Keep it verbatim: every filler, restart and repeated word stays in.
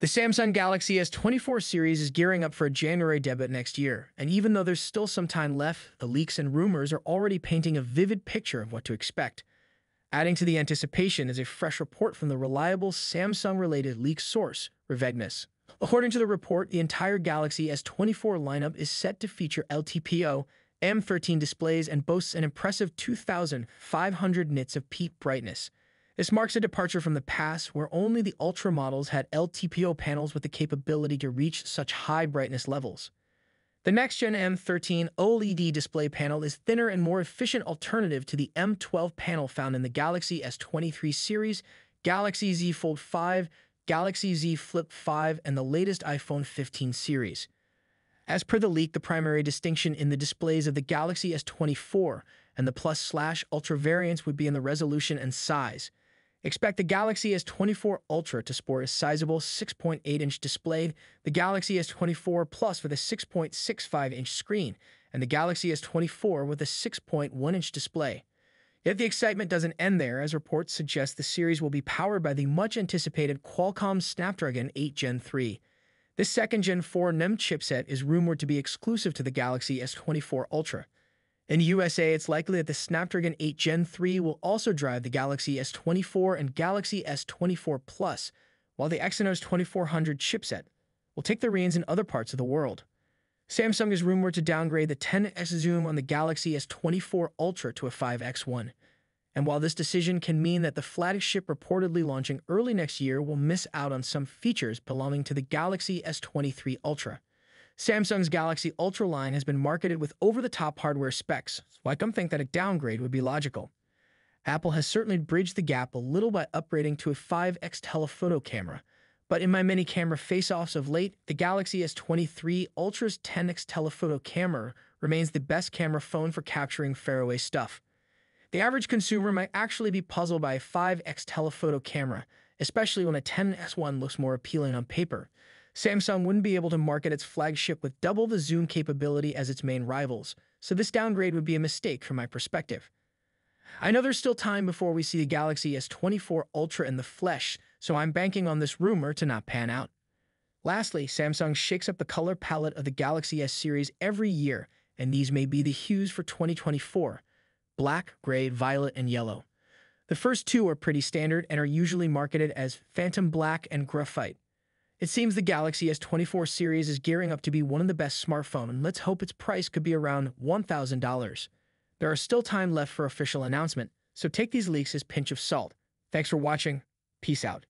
The Samsung Galaxy S twenty-four series is gearing up for a January debut next year, and even though there's still some time left, the leaks and rumors are already painting a vivid picture of what to expect. Adding to the anticipation is a fresh report from the reliable Samsung-related leak source, Revegnus. According to the report, the entire Galaxy S twenty-four lineup is set to feature L T P O, M thirteen displays and boasts an impressive two thousand five hundred nits of peak brightness. This marks a departure from the past, where only the Ultra models had L T P O panels with the capability to reach such high brightness levels. The next-gen M thirteen OLED display panel is thinner and more efficient alternative to the M twelve panel found in the Galaxy S twenty-three series, Galaxy Z Fold five, Galaxy Z Flip five, and the latest iPhone fifteen series. As per the leak, the primary distinction in the displays of the Galaxy S twenty-four and the Plus/Ultra variants would be in the resolution and size. Expect the Galaxy S twenty-four Ultra to sport a sizable six point eight inch display, the Galaxy S twenty-four Plus with a six point six five inch screen, and the Galaxy S twenty-four with a six point one inch display. Yet the excitement doesn't end there, as reports suggest the series will be powered by the much-anticipated Qualcomm Snapdragon eight gen three. This second gen four N E M chipset is rumored to be exclusive to the Galaxy S twenty-four Ultra. In the U S A, it's likely that the Snapdragon eight gen three will also drive the Galaxy S twenty-four and Galaxy S twenty-four Plus, while the Exynos twenty-four hundred chipset will take the reins in other parts of the world. Samsung is rumored to downgrade the ten X zoom on the Galaxy S twenty-four Ultra to a five X one. And while this decision can mean that the flagship reportedly launching early next year will miss out on some features belonging to the Galaxy S twenty-three Ultra, Samsung's Galaxy Ultra line has been marketed with over-the-top hardware specs, so I don't think that a downgrade would be logical. Apple has certainly bridged the gap a little by upgrading to a five X telephoto camera, but in my many-camera face-offs of late, the Galaxy S twenty-three Ultra's ten X telephoto camera remains the best camera phone for capturing faraway stuff. The average consumer might actually be puzzled by a five X telephoto camera, especially when a ten X one looks more appealing on paper. Samsung wouldn't be able to market its flagship with double the zoom capability as its main rivals, so this downgrade would be a mistake from my perspective. I know there's still time before we see the Galaxy S twenty-four Ultra in the flesh, so I'm banking on this rumor to not pan out. Lastly, Samsung shakes up the color palette of the Galaxy S series every year, and these may be the hues for twenty twenty-four: black, gray, violet, and yellow. The first two are pretty standard and are usually marketed as phantom black and graphite. It seems the Galaxy S twenty-four series is gearing up to be one of the best smartphones, and let's hope its price could be around one thousand dollars. There are still time left for official announcement, so take these leaks as a pinch of salt. Thanks for watching. Peace out.